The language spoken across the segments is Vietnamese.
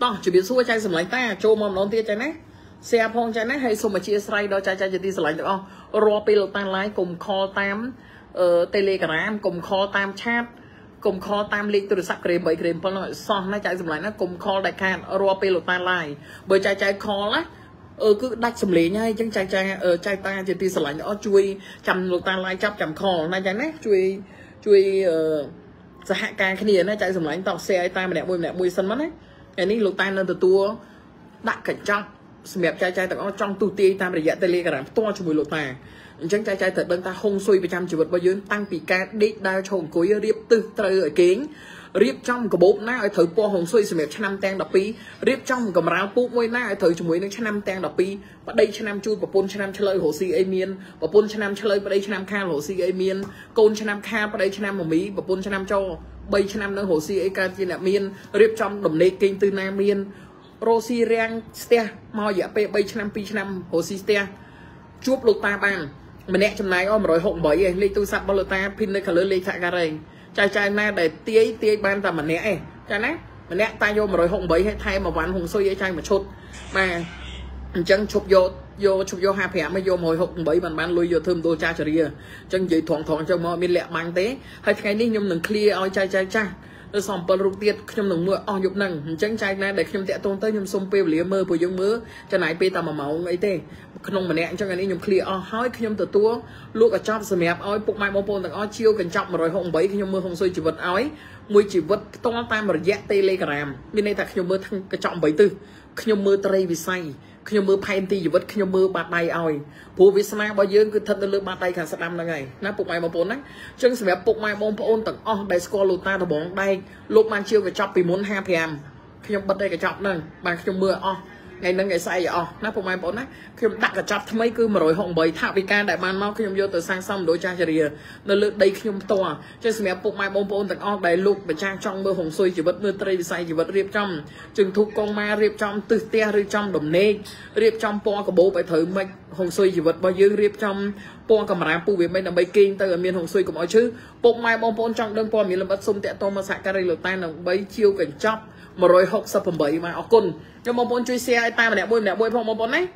Đó, chỉ biết xua chai sầm lạnh ta, châu mầm non tia chai nấy, xe phong chai nấy hay xô mà chia sài đó chai chai chỉ đi sầm lạnh được không? Robil tan lái cùng kho tam, telegram cùng kho tam chat, cùng kho tam link từ sắp kềm bảy kềm phong nói son nấy chai sầm lạnh nó cùng kho đại can, robil tan lái, bởi chai chai kho lá. Cứ đạch xâm lý nha, chẳng chai ta chỉ đi sầm lạnh đó chui chầm lục tan lái chắp chầm kho này chai nấy chui sẽ hạ càng cái nền này chai sầm lạnh tàu xe ta mà đẹp mùi sân mất đấy. Anh ấy lúc ta nên từ tua đặt cảnh trong, mẹp trai tao có trong tu ti ta bây giờ telegram to cho mùi lột mà, chẳng trai thật đơn ta không suy bị trăm chỉ vật bao nhiêu tăng bị ca đi đa chồng cối riệp tư trời ở kiến riệp trong của bố na ở thử po hồng suy mẹp cho năm tang đập pi riệp trong của ráo bố mui na ở thử cho mui nó cho năm tang đập pi và đây cho năm chui và pôn cho năm chơi hồ si emian và pôn cho năm chơi và đây cho năm kha hồ si emian côn cho năm kha và đây cho năm một mỹ và pôn cho năm cho bây cho năm nữa hồ si ấy ca trên miền riệp trong đồng lê kinh từ nam miền rosi riang stea mau dạ pe bây cho năm pi năm hồ si stea chuột lột ta bằng mình nè trong này ôm rồi hộn bởi vậy lấy tôi sắp bao lột ta pin đây cả lưỡi lấy thạ cà rèn trai na để tía ban ta mình nè trai nè mình nè ta vô mà rồi hộn bởi hay thay mà ván hùng xôi dễ trai mà chốt mà chẳng chụp vô hai phẻ mới vô mồi hộp bảy bàn bàn lui vô thơm đôi cha trời chân dậy thoáng trong mọi miền lẹ mang té hay cái này nhom đừng clear oi chai nó xong bờ rục tiệt nhom đừng mưa oi nhục nằng chân chai này để nhom tẹt tôn tới nhom xông pe lìa mơ bồi giống mưa cho này pe tao mà máu ấy thế không mà nẹn cho cái này nhom clear oi hói nhom từ tua luộc ở chóp sầm mẹp oi bụng mai bông bồn oi chiêu cẩn trọng mà rồi hộp bảy nhom mưa hông xôi chỉ vật oi mùi chỉ vật to tay mà dẹt telegram bên đây thật nhom mưa thằng cẩn trọng bảy tư nhom mưa tây vì say khi mưa phai thì vật khi mưa bạt tay oi phù vi sao bao nhiêu cứ thật là bạt tay cả sắp năm là ngày nãy phục mày mà bốn đấy chương sẽ phục mày mông ôn tặng on đại score lột ta đồ bóng đây lúc man chiêu cái chọc vì muốn ha thèm khi nhom bật đây cái chọc nè mà khi mưa on ngày nắng ngày say on nãy phục mày bốn đấy khi đặt cái chọc thằng mấy cứ mà rồi hỏng bấy thạo bị can đại ban mau khi nhom vô từ sang xong đối trang trời nó lượt đây khi nhom to chương sẽ phục mày mông ôn tặng on đại lục và trang trong mưa hồng xuôi chỉ vật mưa tây say chỉ vật riệp trong trường thục con ma riệp trong từ te riệp trong đồng nê riệp trong po của bố phải thử mình hồng xuôi chỉ vật bao nhiêu riệp trong po cầm rám pu về mình là mấy kinh từ ở miền hồng xuôi của mọi chứ phục mày mông ôn trong đơn po miền là bất sung tẹt to mà sạc cái lượt tay là bấy chiêu cảnh chọc mà rồi học sập phẩm bảy mà ở cồn nhưng mong muốn chui xe ta mà đẹp bôi phong mong muốn đấy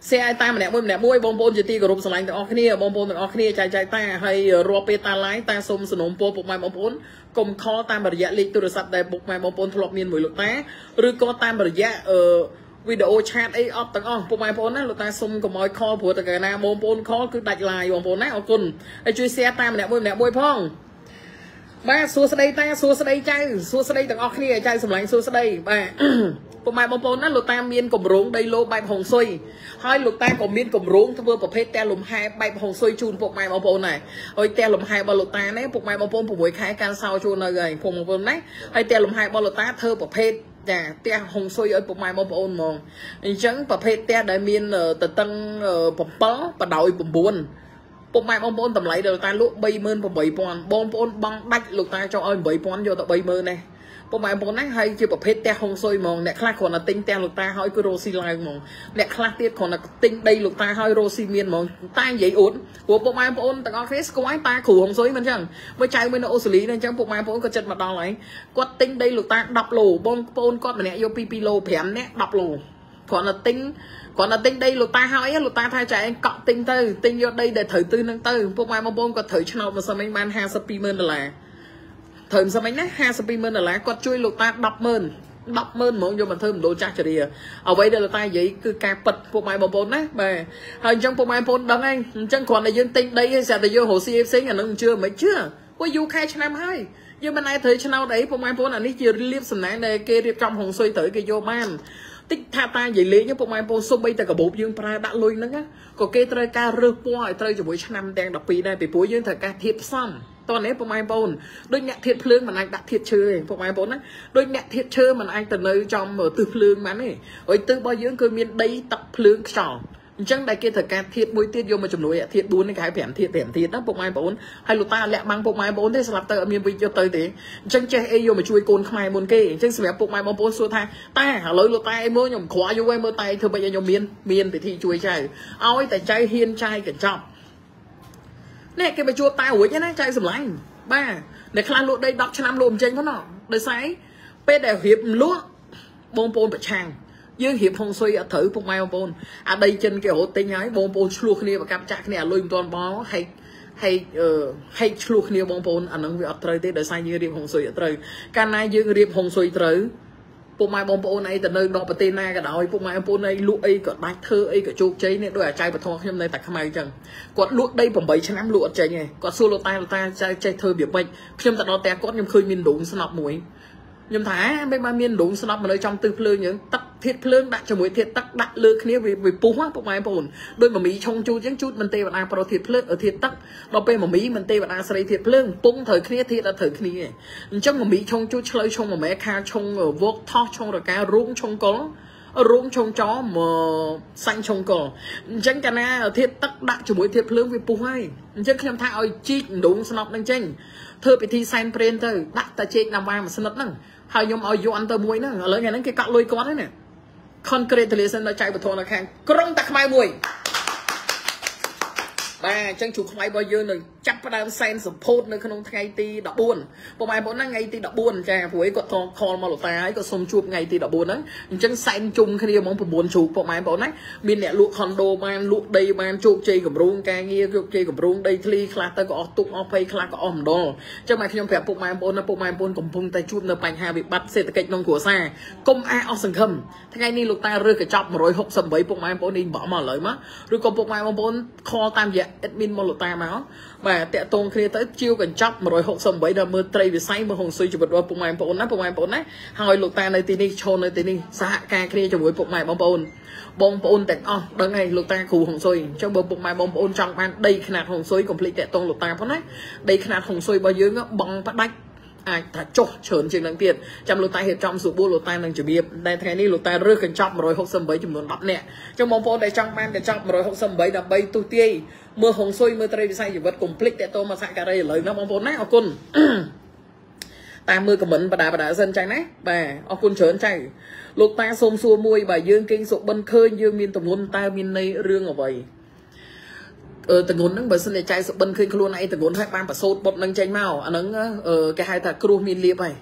xe ta mà đẹp bôi bong bôn chỉ ti gồm sờ lạnh từ óc kia bong bôn từ óc kia chạy ta hay rope ta lái ta xôm sờ nôm po bục mai mong muốn cùng kho ta mà dạ lịch từ sập đại bục mai mong muốn thọ miên mùi lục tá rồi co ta mà dạ video chat ấy up từ óc bục mai mong muốn đấy lục tá xôm của mọi kho của từ cái nào mong muốn kho cứ đặt lại bong bôn đấy ở cồn chui xe ta mà đẹp bôi phong ba xua đây ta xua đây chay xua đây từ óc kia chay sầm lạnh xua đây ba bộ máy bom bồn đó lột ta miên cẩm rốn đây lô bài hồng xuôi hai lột ta có miên cẩm rốn thưa vừa phê te lùm hai bài hồng xuôi chun bộ máy bom bồn này ôi te lùm hai bao lột ta đấy bộ máy bom bồn của buổi khai can sau chun là gầy phồng bồn đấy hay te lùm hai bao lột ta thưa bộ phê nhà te hồng xuôi ở bộ máy bom bồn mòn chẳng bộ phê te đại miên từ tăng bấm bó và đòi bấm buồn bộ máy bom bồn tầm lấy được ta lụa bay mơn và bảy bòn bom bồn băng đạch lột ta cho ơi bảy bòn vô tận bảy mơn này bộ máy bốn nách hay chưa bộ hết te hồng sôi mòn nẹt khác còn là tinh te lục ta hỏi cứ rosi lại mòn nẹt khác tiết còn là tinh đây lục ta hỏi rosi miên mòn ta dễ ổn của bộ máy bốn tao có face của ta khử hồng sôi mình chẳng với trái bên ô xử lý nên chẳng bộ máy bốn có chân mặt đòn ấy quật tinh đây lục ta đập lù bốn con mà nẹt vô pp lô phèm nẹt đập lù còn là tinh đây lục ta hỏi lục ta thay trái anh cọ tinh vô đây để thử tư nâng tư bộ máy bốn có thử cho nó mà sao anh ban ha sapi mơn là thơm sao mấy nát ha spimer là lá quạt chui lột ta đập mơn món vô mà thơm đồ cha trời à ở vậy đây là ta vậy cứ cà bật bộ máy bom bồn đấy mà hình trong bộ máy bồn đắng anh chẳng còn là dân tinh đây sẽ là vô hồ cfc nhà nó chưa mấy chưa có du khai cho năm hai nhưng bên này thấy cho nào đấy bộ máy bồn là ní chiều liếp sầm nãy này kia liếp trong hồng xoay tới cái vô man tích tha ta vậy lý nhớ bộ máy bồn số bây ta cả bộ dương pra đã lui nữa á có kê tơi ca rơ po ở tơi cho buổi năm đang đọc pi đây bị buổi dương thời ca thiệp xong toàn đấy bộ máy bồn đôi nhẹ thiệt phương mà anh đã thiệt chơi bộ máy bồn á đôi nhẹ thiệt chơi mà anh từ nơi trong ở từ phương mà này ở từ bao nhiêu cơ miền đây tập phương tròn chẳng đại kia thời ca thiệt mũi tiết vô mà chụp nổi thiệt buồn cái thẻm thiệt đó bộ máy bồn hay lụt ta lẹ mang bộ máy bồn thế sập tới ở miền bình cho tới thế chẳng chơi ai vô mà chui côn khai môn kê chẳng sẹp bộ máy bồn xua thay ta hả lối lụt ta em mơ nhom khóa vô em mơ tay thôi bây giờ nhom miên thì thi chui chơi ao ấy tại chơi hiên chơi cẩn trọng nè cái bài chua tai ủi nhá này trai sầm lạnh ba để khăn lụa đây đọc cho nam lùm trên có nọ để sấy pe để hiệp lúa bông bồn bạch tràng dương hiệp phong suy ở thử phong mai bồn ở đây trên cái hố tinh ấy bông bồn chua kia và cam chạc này lùm toàn bó hay hay hay chua kia bông bồn ở nông việc ở trời tê để sai như hiệp phong suy ở trời can này dương hiệp phong suy trời phong mai bông bồn này từ nơi nọ bờ na cả đói phong mai bồn này lụa ấy cả bát thơ ấy cả chuột cháy này đôi ở chai bờ thọ hôm nay tạc hôm nay chẳng còn lụa đây phòng bảy trăm năm lụa cháy này còn xua lụa ta chai thơ biểu bệnh hôm ta nó té cốt nhưng khơi mình đúng sân học muối nhưng thả mấy ba miên đúng sân học mà nơi trong tư phơi những tắc thiết phơi đặt cho muối thiết tắc đặt lược kia vì púng á phong mai bồn đôi mà mỹ trong chu chén chút mình tê và ta pro thiết phơi ở thiết tắc nó pe mà mỹ mình tê và ta sấy thiết phơi púng thời kia thiết là thời kia trong mà mỹ trong chu chơi trong mà mẹ kha trong ở vót thóc trong rồi cá rúng trong có rúng trong chó mà xanh trong cỏ chén cái na thiết tắc đặt cho muối thiết phơi vì púng hay chén khi em thả ơi chi đúng sân học đang tranh thưa bị thi sign print thôi đặt ta chết nằm vai mà sân nấng hai nhóm ơi vô ăn tơ muối nấng lớn ngày nấng cái cọ lôi con đấy nè congratulations đã chạy vào thôn là khang trong tạc mai mùi ba chân chủ không ai bao giờ được chắc bắt đầu sen support nơi không ngay ti đọc buồn bộ mai bốn ngày ti đọc buồn chè với cọ thò con mà lột tay ấy cọ xôm chuột ngày ti đọc buồn đấy chân sen chung khi đi mong phần buồn chuột bộ mai bốn đấy bên này luộc condo ban luộc đây ban chuột chơi cầm rung ca nghe chuột chơi cầm rung đây thli khla ta có tụng ao pay khla có ổn đồ cho mày khi nhom phải bộ mai bốn cầm phun tay chuột nơi bành hà bị bắt xe tay kẹt non của xa công a ao sừng khâm thế ngày ni lột tay rơi cái chọc mà rồi hộp sầm bấy bộ mai bốn đi bỏ mỏ lời má rồi còn bộ mai bốn kho tam dạ admin một lột tay máu và tệ tôn kia tới chiêu cần chóc mà rồi hộp sầm bấy đầm mưa tây vì say mà hồng suy chụp vào bụng mày bồn nát hỏi lột tay nơi tini đi cho nơi tini xã ca kia cho buổi bụng mày bông bồn tẹt on đằng này lột tay cù hồng suy trong bụng mày bông bồn trong ban đây khả hồng suy complete tệ tôn lột tay phốt nát đây khả hồng suy bao dưới bong bắt bách ai thả chốt chớn trên đằng tiền trong lột tay hiện trong sụp bua lột tay đang chuẩn bị đây thế này lột tay rơi cần chóc mà rồi hộp sầm bấy chụp muốn bắp nè trong bông bồn đây trong ban để chóc mà rồi hộp sầm bấy đầm bay tu tia mưa hồng xôi mưa tây vì sai chỉ vật complete để tôi mà sai cả đây lời nó mong vốn nát ông côn ta mưa cầm bẩn bà đã dân trái nát bà ông côn chớn trái lục ta xôm xua mui bà dương kinh sụp bân khơi dương miên tầm ngôn ta miên nay rương ở vậy tầm ngôn nâng bà xin để trái sụp bân khơi luôn này tầm ngôn hai bang bà sốt bột nâng chanh màu anh nâng cái hai thà kêu miên liệp này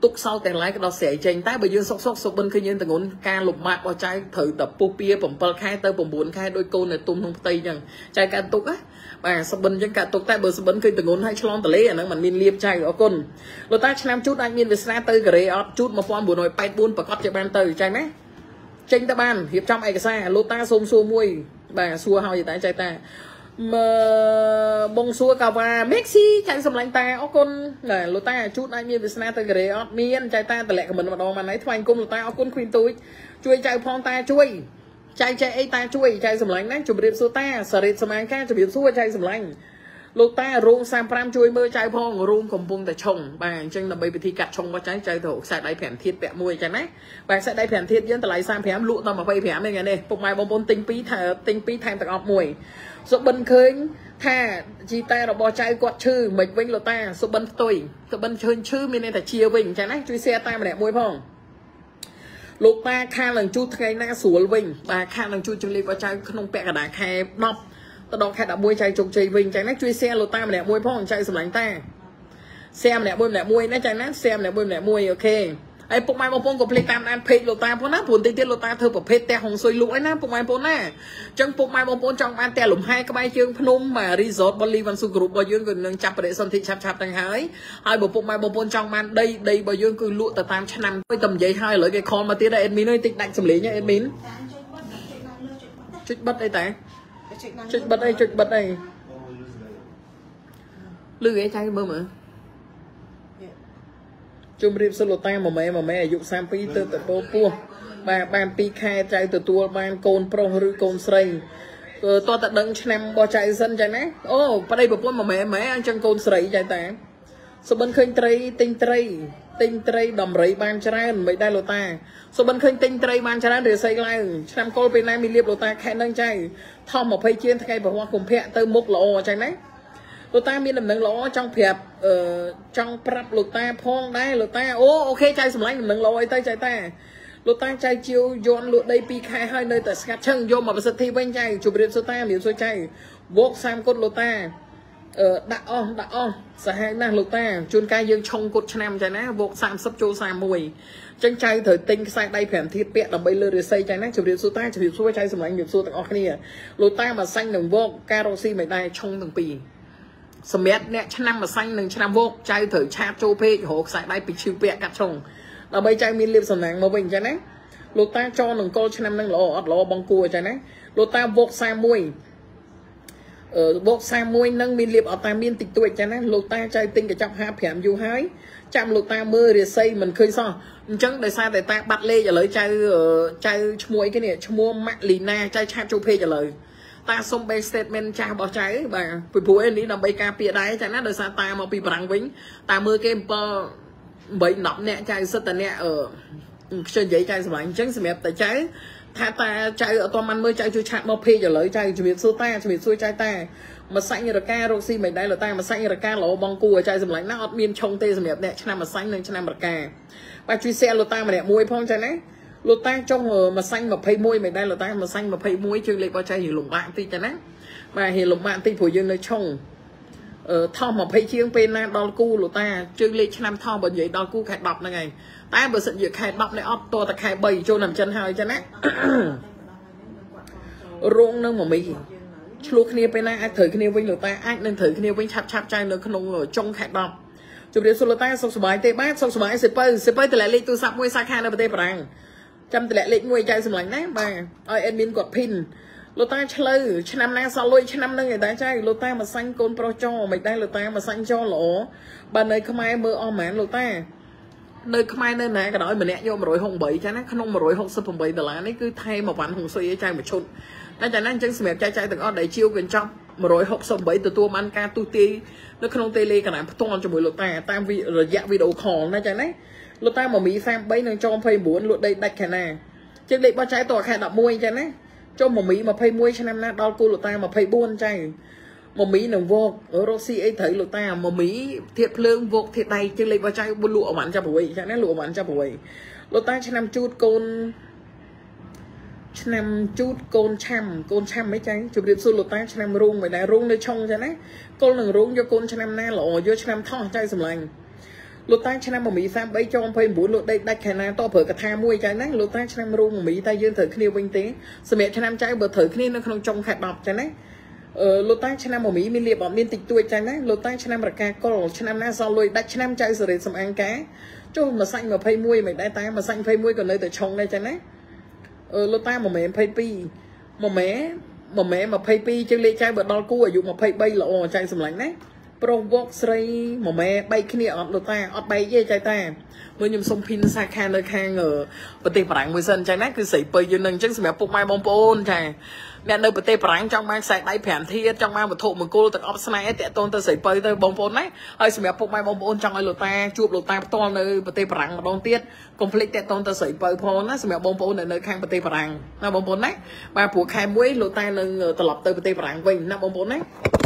túc sau tiền lái cái đó sẽ chanh tái bà dương sốc bân khơi dương tầm ngôn ca lục mạc vào trái thử tập popia bẩm bờ khai tơ bẩm buồn khai đôi cô này tung không tây chẳng trái can túc á bà sập bấn chân cả tục tại bờ sập bấn cây từ ngón hai chlon từ lê à nó mình miên liệp trai của con lột tay năm chút anh miên về xa tới gầy ọt chút mà phong buồn nồi bay buôn và cọt chạy ban từ trai nè tranh ta ban hiệp trong ai cả xa lột ta xôm xua mui bà xua hao gì tại trai ta mà bông xua cà va Messi chạy sầm lạnh ta ô con là lột tay chút anh miên về xa tới gầy ọt miên trai ta từ lẹ của mình mà đo mà nấy thoải cung lột tay ô con khuyên tôi chui chạy phong ta chui chạy ta chui chạy sầm lạnh đấy chụp điệp số ta sờ điệp sầm lạnh khác chụp điệp số chạy sầm lạnh lột ta rung sang pram chui mưa chạy phong rung cầm bung tại chồng bàn chân là bây bị thi cắt chồng qua trái chạy thổ sạc đáy phèn thiệt bẹ môi chạy nát bàn sạc đáy phèn thiệt dân tại lại sang phèm lụa tao mà vây phèm này nghe này phục mai bông bông tinh pí thành tạc ngọc mùi số bân khơi tha chi ta là bò chạy quạt chư mịch vinh lột ta số bân tôi số bân chơi chư mình nên là chia vinh chạy nát chui xe ta mà đẹp môi phong lột ta kha lần chút ngày na sủa vinh bà kha lần chút chừng đi qua trái không bẹ cả đá khe nọc tao đo khe đã môi trái trồng chày vinh trái nát chui xe lột ta mà đẹp môi phong chạy sầm lánh ta xe mà đẹp môi nát trái nát xe mà đẹp môi ok ấy pung mai pung của pleitam ăn phê lột ta pun nát buồn tinh tiết lột ta thơ của phê te hồng xôi lũi nát pung mai pun nè trong pung mai pung trong ban te lủng hai cái bay chương phnom mà resort bali văn su group bao dương gần nâng chập để son thị chập đang hái hai bộ pung mai pung trong ban đây bao dương cứ lụa từ 8 năm với tầm giấy hai lưỡi cái con mà tía đây admin ơi tịch đạch xử lý nha admin chút bật đây ta chụp bật đây lưu ghế trái bơm mà chôm riêng solo tay mà mẹ dụng sam pi từ từ bô pua bà ban pi khe trái từ tua ban côn pro rư côn sầy to tận đấng chnem bò chạy dân chạy nè ô vào đây bô pua mà mẹ anh chân côn sầy chạy ta số bên khơi tinh trây đầm rẫy ban trái mấy đai lô ta số bên khơi tinh trây ban trái để xây lại chnem côn bên này mình liệp lô ta khe nâng chạy thom mà phây chiên thay vào hoa cùng phẹ tới mốc lô chạy nè lột ta miên làm nắng ló trong phẹp trong prap lột ta phong đây lột ta ok chạy sầm lạnh nắng ló ấy tay chạy ta lột ta chạy chiều yon lột đây pi khai hơi nơi tại sát chân vô mà bớt thi bên chạy chụp điệp số ta miễn số chạy vót sam cốt lột ta ដាក់អស់សហេណាស់លោកតាជួនកាលយើងឆុងគុតឆ្នាំចៃណាវក30ចូល31អញ្ចឹងចៃត្រូវទិញខ្សែដៃ5ធាតុពាក់ដើម្បីលើរាសីចៃណាជម្រាបសួរតាជម្រាបសួរចៃសម្លាញ់ជម្រាបសួរទាំងអស់គ្នាលោកតាមកសាញ់នឹងវកការរកស៊ីមិនដែរឆុងទាំងពីរសម្រាប់អ្នកឆ្នាំមកសាញ់នឹងឆ្នាំវកចៃត្រូវឆាបចូលពេករកខ្សែដៃពីឈឺពាក់កាត់ឆុងដើម្បីចៃមានលៀបសំណាងមកវិញចៃណាលោកតាចនឹងកុលឆ្នាំនឹងល្អអត់ល្អបងគួរចៃណាលោកតាវក31bộ xa môi nâng mình liệp ở ta miên tịch tuổi cho nên lột ta chơi tinh cả chọc hai phèm dù hái chạm lột ta mơ để xây mình khơi so chẳng để xa để ta bắt lê trả lời chơi môi cái này mua mạng lì na chơi chạm châu phê trả lời ta xong bay statement chạm bỏ cháy và phụ em đi làm bay ca pia đáy chẳng nát đời xa ta mà bị bằng vĩnh ta mơ game bơ bấy nóng nẹ chai sơ tà nẹ ở trên giấy chai sẵn chẳng sẽ mẹp tại cháy tha ta chạy ở toàn ăn mới chạy chưa chạm bao phê trả lời chạy chuyện xưa ta chuyện xưa chạy ta mà xanh như là ca roxy mình đây là ta mà xanh như là ca lỗ bong cua chạy dùm lạnh nó miên trong tê dùm đẹp đẹp cho nên mà xanh lên cho nên mà ca và truy xe lô ta mà đẹp môi phong chạy đấy lô ta trong mà xanh mà phê môi mình đây là ta mà xanh mà phê môi chưa lấy qua chạy hiểu lùng bạn thì chạy đấy và hiểu lùng bạn thì phổ dương nơi trong thò mà phê chiêng bên là đo cu lô ta chưa lấy cho nên thò bởi vậy đo cu khai bọc này ngày ta vừa sự việc khai bọc này ốp to ta khai bầy cho nằm chân hơi cho nát rung nâng mà mình lúc kia bên ai thử kia với người ta ai nên thử kia với chạp chai nó không ở trong khai bọc chụp đến số lô ta xong số bài tê bát xong số bài sẽ bơi từ lại lịch tôi sắp mua xa khai nó vào tê bằng trăm từ lại lịch mua chai xong lạnh đấy bà ơi em biến quạt pin lô ta chơi cho năm nay sao lôi cho năm nay người ta chơi lô ta mà xanh con pro cho mình đây lô ta mà xanh cho lỗ bà này không ai mơ om mán lô ta nơi khai nơi này cái đó mình vô mà rồi hồng bảy cho nó không mà rồi hồng sập hồng bảy từ lá đấy cứ thay một ván hồng suy trai một chút nên cho nên chân mẹ trai từng ở đầy chiêu gần trong mà rồi hồng sập bảy từ tua man ca tu ti nó không tele cả làm toàn cho mùi lột ta tam vị rồi dạ video khò nên cho đấy lột ta mà mỹ xem bấy nên cho phê muốn lột đây đặt cái này trên đây ba trái tỏ khai đập môi cho đấy cho mà mỹ mà phê môi cho em nè đau cô lột ta mà phê buôn trai mà mỹ nằm vô ở Rossi ấy thấy lột ta mà mỹ thiệt lương vô thiệt tay chứ lấy vào chai buôn lụa bán cho buổi chẳng lẽ lụa bán cho buổi lột ta cho năm chút con chăm mấy trái chụp điện xuống lột ta cho năm rung mày đã rung nơi trong cho đấy con đừng rung cho con cho năm na lọ vô cho năm thọ chai sầm lành lột ta cho năm mà mỹ sang bấy cho ông phê bốn lột đây đặt khả năng to phở cả tha mui trái nách lột ta cho năm rung mà mỹ tay dương thử khi bình tế sự mẹ cho năm trái bờ thử khi nó không trong khạt bọc trái nách lô ta chăn mà mỹ mình liệp bọn miên tịch tuổi trái nè lô ta chăn mà cá cò chăn na do lôi đặt chăn chạy rồi xong ăn cá cho mà xanh mà phây mui mình đai tay mà xanh phây mui còn nơi từ trong đây trái nè lô ta mà mẹ phây pi mà mẹ mà phây pi chơi lê trai bật đo cua ở dụng mà phây bay là ồ chạy xong lạnh nè provok sri mà mẹ bay khi nè lô ta ở bay dây trái ta mới nhung xong pin xa khan nơi khang ở bờ tây phải người dân trái nè cứ sấy bơi vô nâng chắc sẽ mẹ phục mai bông bồn trái nè nơi bật tê bảng trong mang sạch đáy phèn thiệt trong mang một thụ một cô từ ốp này tẹt tôn từ sấy bơi từ bông vốn đấy ơi xem mẹ phục mai bông vốn trong ai lột ta chụp lột ta to nơi bật tê bảng mà đông tiết conflict tẹt tôn từ sấy bơi phồn á xem mẹ bông vốn ở nơi khang bật tê bảng là bông vốn đấy bà phụ khai muối lột ta nơi từ lọc từ bật tê bảng vinh là bông vốn đấy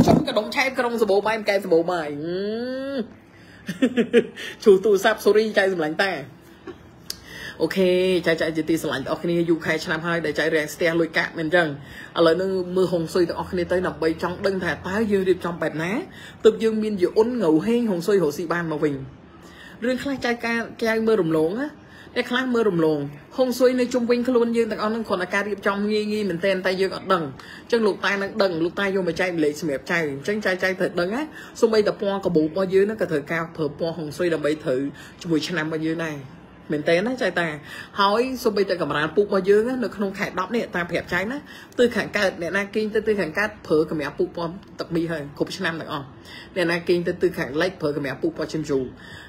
trong cái đống chai trong số bố ba em cây số bố mày chủ tụ sáp sorry chai dùm lạnh ta ok chạy chỉ tì sẵn ok này dù khai chạm hai để chạy rèn xe lôi cạp mình rằng ở lời nó mưa hồng xôi thì ok này tới nằm bay trong đơn thả tái dương điệp trong bẹt ná tự dương miên dự ốn ngầu hên hồng xôi hồ xị ban màu vình rương khai chai ca chai mơ rùm lốn á để khai mơ rùm lốn hồng xôi nơi chung quanh luôn dương tặng ông còn là ca điệp trong nghi mình tên tay dương ở đằng chân lục tay nắng đằng lục tay vô mà chạy lấy mẹp chạy tránh chạy thật đằng á xung bay tập po có bộ qua dưới nó cả thời cao thở po hồng xôi đầm bay thử cho buổi năm bao nhiêu này mình tên á chạy ta hỏi xong bây giờ cầm ra phục vào dưới nó không khả đọc này ta phép cháy nó từ khẳng cợt để na kinh tới từ khẳng cát phở cầm mẹ phục vào tập mi hơi cục cho năm được không để na kinh tới từ khẳng lách phở cầm mẹ phục vào chân dù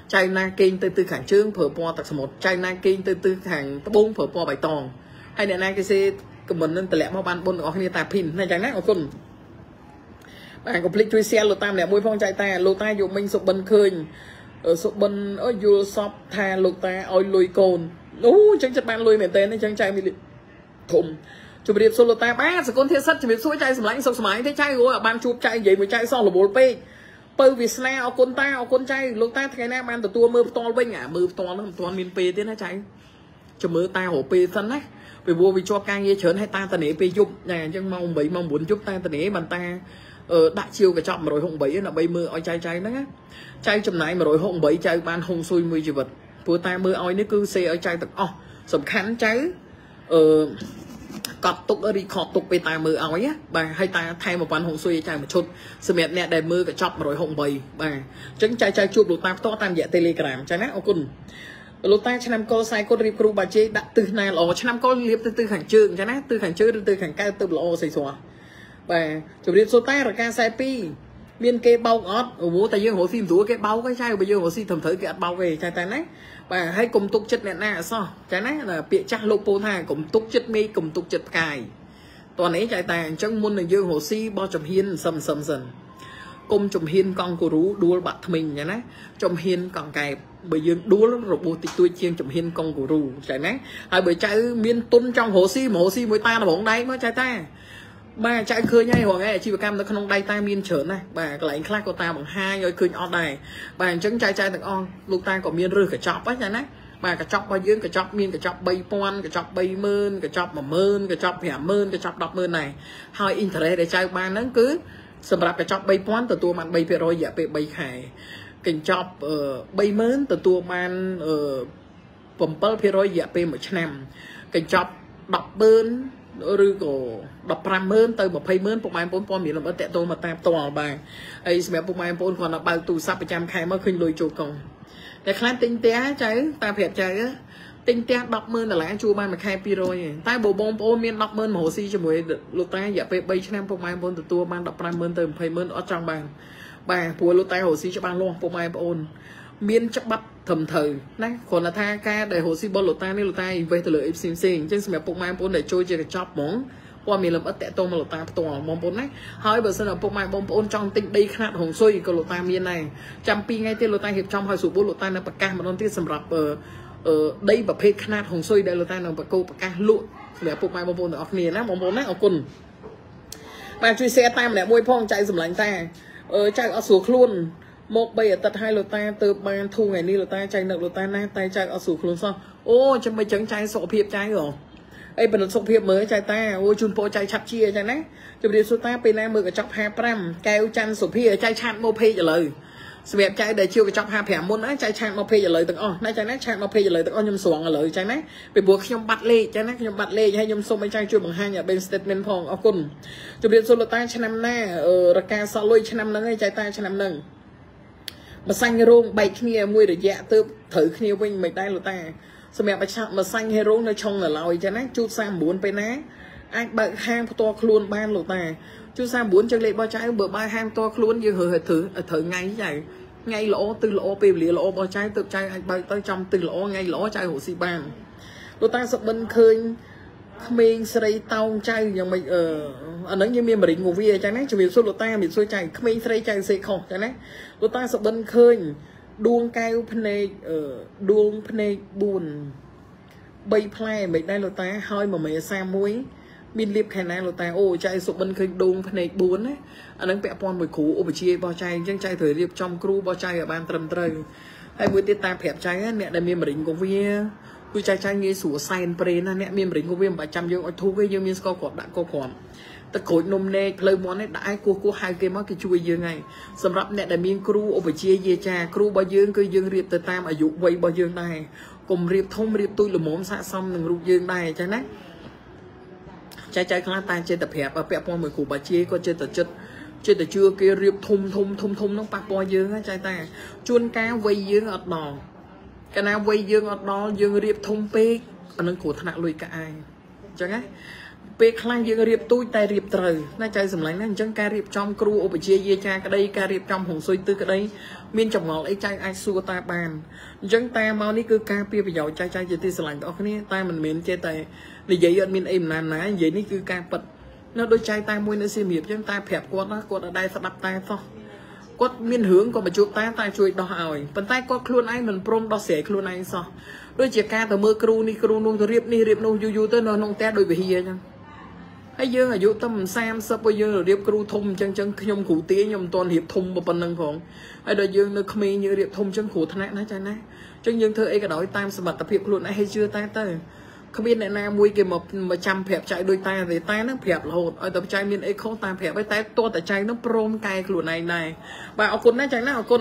chạy na kinh tới từ khẳng chương phở po tập một chạy na kinh tới từ khẳng bốn phở po bài tòn hay để na cái xe của mình nên từ lẽ mau ban bốn được không ta pin này chẳng nát ở cùng bạn cục lịch truy xe lô tam để môi phong chạy ta lô ta dùng mình sụp bần khơi ở số bên ở du shop tha lột ta ôi lùi cồn ú chẳng chặt bạn lùi mẹ tên đấy chẳng chạy mình thùng chụp điệp số lột ta ba con thiên sắt chụp điệp số chạy sầm lạnh sầm máy thế chạy rồi bạn chụp chạy vậy mới chạy xong là bốn p pơ vì snare ở con ta ở con chạy lột ta cái này bạn từ tua mưa to bên à mưa to nó toàn miền p thế nó chạy cho mưa ta hổ p thân đấy vì vua vì cho ca nghe chớn hay ta ta nể p chụp này chẳng mong bảy mong muốn chụp ta nể bàn ta đã chiêu cái chọn mà rồi hùng bấy là bay mưa oi chai chai đó chai chầm này mà rồi hùng bấy chai ban hùng xui mười chữ vật vừa tay mưa oi nếu cứ xe ở chai tập o sầm khán cháy cọp tục ở đi cọp tục về tay mưa oi á bà hay ta thay một ban hùng xui chai một chút sự mệt nè đầy mưa cái chọn mà rồi hùng bấy bà trứng chai chai chụp được tam to tam dễ telegram chai nát ô cùn lúc ta cho năm cô sai cô rip kêu bà chế đặt từ này lò cho năm cô liệp từ hàng trường cho nát từ hàng trường từ hàng cao từ lò xây xòa và chủ điện số tay là ca sai pi miên kê bao ngót ở bố tay dương hồ phim rúa cái bao cái chai bây giờ hồ xin thầm thới cái bao về chai tay nấy và hay cùng tục chất nè nè sao cái nấy là bịa chắc lô pô thai cùng tục chất mi cùng tục chất cài toàn ấy chai tay trong môn là dương hồ si bao trầm hiên sầm sầm dần cùng trầm hiên con của rú đua bạc mình nhá nấy trầm hiên còn cài bởi dương đua rồi bố tịch tôi chiên trầm hiên con của rú chai nấy hai bởi chai miên tôn trong hồ si mới ta là bóng đáy mới chai tay bà chạy khơi nhai hoàng nghe chi cam nó không đai tai miên chớn này bà lại khác của ta bằng hai rồi khơi on này bà trứng chai chai thằng on lúc ta có miên rư cả chọc ấy này bà cả chọc bao dương cả chọc miên cả chọc bay pon cả chọc bay mơn cả chọc mà mơn cả chọc hẻm mơn cả chọc đọc mơn này hai internet để chai ba nó cứ sầm rạp cả chọc bay pon từ tua mặn bay về rồi dạ về bay khải cảnh chọc bay mơn từ tua mặn phẩm bơ về rồi dạ về một năm cảnh chọc đọc bơn rư cổ đập ram mơn tới một phay mơn bụng mai bốn con miền làm ở tệ tôi mà ta tòa bài ấy mẹ bụng mai bốn còn là bao tù sắp 100 khai mới khinh lùi chụp còn để khán tinh té cháy ta phẹt cháy á tinh té đập mơn là lẽ chua ban mà khai pi rồi tai bồ bông ôm miền đập mơn mà hồ si cho mùi lột tay dạ về bay cho em bụng mai bốn từ tua ban đập ram mơn tới một phay mơn ở trong bàn bà bùa lột tay hồ si cho ban luôn bụng mai bốn miên chắc bắt thầm thờ nè còn là tha ca để hồ si bò lột tay đi lột tay về từ lưỡi xinh xinh trên mẹ bụng mai bốn để trôi chơi chọc món qua mình làm ớt tẹt tôm mà lột tai tỏng bom bốn đấy hỏi bữa sau là bông mai bông bốn trong tinh đây khát hồng xuôi còn lột tai miên này trăm pi ngay tên lột tai hiệp trong hai sụp bốn lột tai là bạc ca mà non tiếc sầm rạp đây và phê khát hồng xuôi đây lột tai là bạc câu bạc ca lụn để bông mai bông bốn ở miền á bông bốn đấy ở quần bạn truy xe tai mà để môi phong chạy dùm lạnh ta chạy ở xuống luôn một bây ở tận hai lột tai từ ban thu ngày ni lột tai chạy nợ lột tai na tai chạy ở xuống luôn sao ô trăm mấy trắng chạy sọ hiệp chạy rồi ấy bận được sốc hiệp mới chạy ta ôi chun po chạy chắp chia chạy nấy chụp đi số ta bên này mười cái chọc hai pram kêu chăn sốc hiệp chạy chăn mô phê trả lời đẹp chạy để chiêu cái chọc hai pram muốn á chạy chăn mô phê trả lời từng on nay chạy nấy chăn mô phê trả lời từng on nhom xuống trả lời chạy nấy bị buộc nhom bật lê chạy nấy nhom bật lê hay nhom xông bên chạy chui bằng hai nhà bên statement phong ở cùng chụp đi số ta chạy năm nay ra ca so lôi chạy năm nay chạy ta chạy năm nâng mà xanh rôm bảy kia mui để dạ tớ thử kia quanh mình đây là ta sao mẹ mà xanh hero nó trong là lòi cho nát chút sang muốn bên nát anh bận ham to luôn ban lột tà chút sang muốn chân lệ bao trái bờ bay ham to luôn như hở thử ngay vậy ngay lỗ từ lỗ bì lìa lỗ bao trái từ trái anh bận tới trong từ lỗ ngay lỗ trái hồ si bàn lột ta sập bên khơi mình sẽ đây tao trái nhưng mình ở nắng như miền mình ngủ vía trái nát chỉ việc số lột ta mình xuôi trái mình sẽ đây trái sẽ không trái nát lột ta sập bên khơi đuông cao phân này đuông phân này buồn bay play mình đây là ta hơi mà mẹ xa muối mình liệp khả năng là ta ô chạy sụp bên kênh đuông phân này buồn ấy anh đang vẽ con mười cú ô bởi chia bao chai chân chai thời liệp trong cru bao chai ở ban trầm trời hay buổi tiết ta phép chai mẹ đây miền mình có vía tôi chai chai nghe sủa sign pre nè miền mình có viên 300 dương ở thu cái dương miền có cọp đã có còn tất cối nôm nê lời món này đã ai cô hai cái món cái chui dương này sầm rập nè đại miên kêu ở bên chia dê cha kêu bao dương cứ dương riệp từ tam ở dụng quay bao dương này cùng riệp thông riệp tôi là mồm xả xong đừng rụng dương này cho nát trái trái khá ta chơi tập hẹp ở pẹp con mười củ bà chia coi chơi từ trưa kia riệp thông nó bạc bao dương á trái ta chuôn cá quay dương ở đò cái nào quay dương ở đò dương riệp thông pe ở nâng cổ thằng lùi cả ai cho nát về khăn dương riệp túi tay riệp trời na chơi sầm lạnh na chẳng ca riệp trong kêu ôp chia dê cha cái đây ca riệp trong hồng xuôi tư cái đây miên chồng ngọt lấy chai ai xua ta bàn chẳng ta mau ní cứ ca pia bây giờ chai chai giờ ti sầm lạnh đó cái ta mình miên chơi tay để dậy ở miên im nàn ná vậy ní cứ ca bật nó đôi chai ta môi nó xiêm hiệp chẳng ta phẹp quạt ở đây sập đập ta phong quạt miên hướng còn mà chụp ta ta chui đỏ ỏi bàn tay quạt luôn ai mình prom đỏ sẻ luôn ai sao đôi chia ca từ mưa kêu ní kêu nung từ riệp ní riệp nung yu yu tới nó nung té đôi về hìa hay dương ở dụ tâm sam sắp bây giờ điệp kêu thùng chân chân nhom cụ tía nhom toàn hiệp thùng một phần năng phòng hay đợi dương nó không như điệp thùng chân cụ thằng này nói chân dương thưa ấy cái đội tam sập tập hiệp luôn hay chưa tay tới không biết là mùi cái mà chăm phép chạy đôi tay thì tay nó phép lột ở tập chạy miền ấy không ta phép với tay to tại chạy nó prom cay lụa này này và ở con nó chạy nào con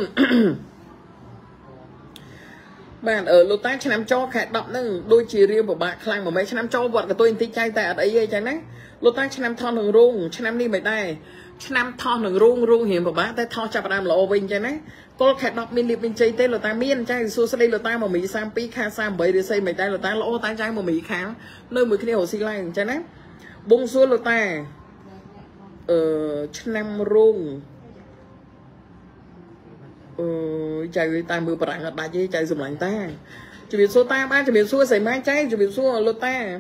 bạn ở lô tách cho em cho khẽ đậm nó đôi chỉ riêng của bạn làm của mấy cho em cho bọn cái tôi thích chạy tại ở đây chạy đấy lô tách cho em thon đường rung cho em đi mấy tay cho em thon đường rung rung hiểm của bạn tay thon chặt làm lộ bình chạy đấy tôi khẽ đọc mình điệp mình chơi tên là ta miên chạy xuống đây là ta mà mình sang pi kha sang bởi để xây mấy tay là ta lỗ tay trai mà mình kháng nơi một cái điều xì lành chạy đấy bông xuống là ta ở cho em rung chạy tay mưa bạn là bài chạy dùng lạnh ta chỉ biết số ta ba chỉ biết xua xảy mai cháy chỉ biết xua lô ta